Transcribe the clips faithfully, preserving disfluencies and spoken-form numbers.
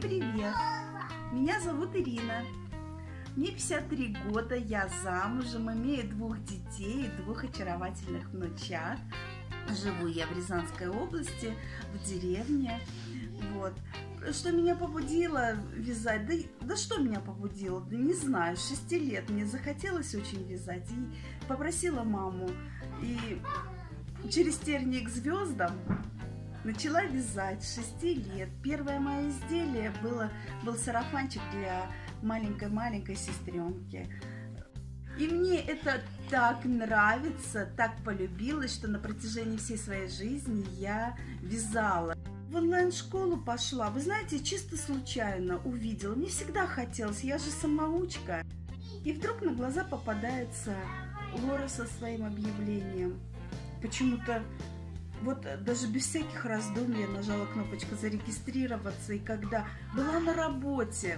Всем привет! Меня зовут Ирина. Мне пятьдесят три года, я замужем, имею двух детей и двух очаровательных внучат. Живу я в Рязанской области, в деревне. Вот. Что меня побудило вязать? Да, да что меня побудило? Да не знаю, с шести лет мне захотелось очень вязать. И попросила маму. И через тернии к звездам начала вязать с шести лет. Первое мое изделие было, был сарафанчик для маленькой-маленькой сестренки. И мне это так нравится, так полюбилось, что на протяжении всей своей жизни я вязала. В онлайн-школу пошла, вы знаете, чисто случайно увидела. Мне всегда хотелось, я же самоучка. И вдруг на глаза попадается Лора со своим объявлением. Почему-то вот даже без всяких раздумий я нажала кнопочку «Зарегистрироваться», и когда была на работе,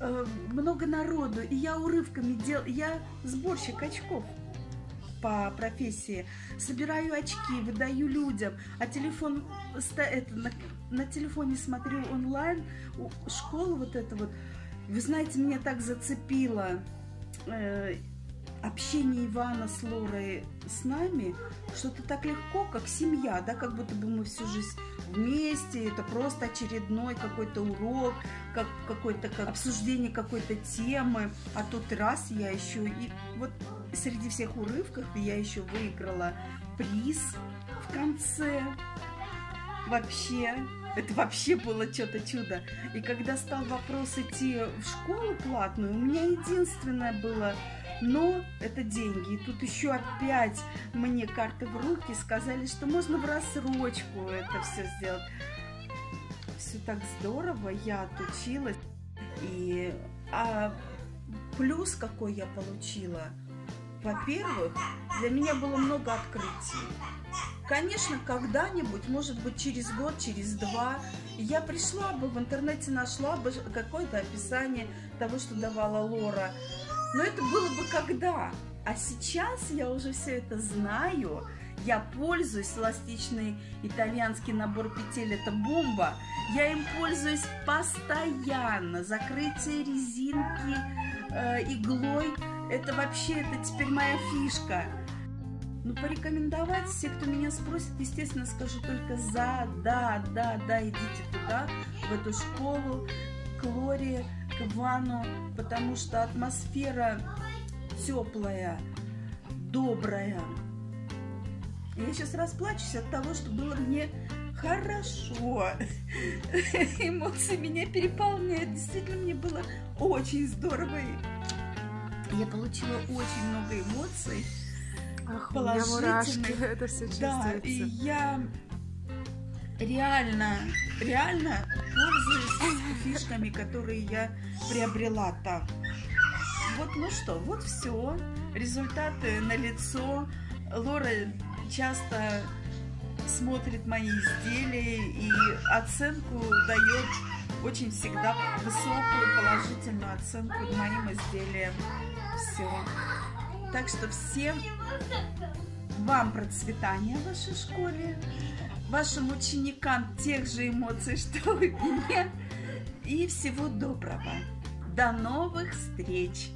э, много народу, и я урывками делала, я сборщик очков по профессии, собираю очки, выдаю людям, а телефон, это, на, на телефоне смотрю онлайн, школу вот это вот, вы знаете, меня так зацепило, э, общение Ивана с Лорой с нами, что-то так легко, как семья, да, как будто бы мы всю жизнь вместе, это просто очередной какой-то урок, как какое-то как обсуждение какой-то темы, а тут раз я еще и вот среди всех урывков я еще выиграла приз в конце. Вообще, это вообще было что-то чудо. И когда стал вопрос идти в школу платную, у меня единственное было: но это деньги. И тут еще опять мне карты в руки, сказали, что можно в рассрочку это все сделать. Все так здорово, я отучилась. И, а плюс какой я получила? Во-первых, для меня было много открытий. Конечно, когда-нибудь, может быть, через год, через два, я пришла бы в интернете, нашла бы какое-то описание того, что давала Лора. Но это было бы когда. А сейчас я уже все это знаю. Я пользуюсь. Эластичный итальянский набор петель — это бомба. Я им пользуюсь постоянно. Закрытие резинки э, иглой — это вообще, это теперь моя фишка. Ну, порекомендовать, все, кто меня спросит, естественно, скажу только за, да, да, да, идите туда, в эту школу, к Лоре, к Ивану, потому что атмосфера теплая, добрая. Я сейчас расплачусь от того, что было мне хорошо. Эмоции меня переполняют. Действительно, мне было очень здорово. Я получила очень много эмоций. Ах, положительных. Это все чувствуется. Да, и я реально, реально пользуюсь фишками, которые я приобрела там. Вот, ну что, вот все. Результаты налицо. Лора часто смотрит мои изделия и оценку дает очень всегда высокую, положительную оценку моим изделиям. Все. Так что всем вам процветания в вашей школе, вашим ученикам тех же эмоций, что у меня, и всего доброго. До новых встреч!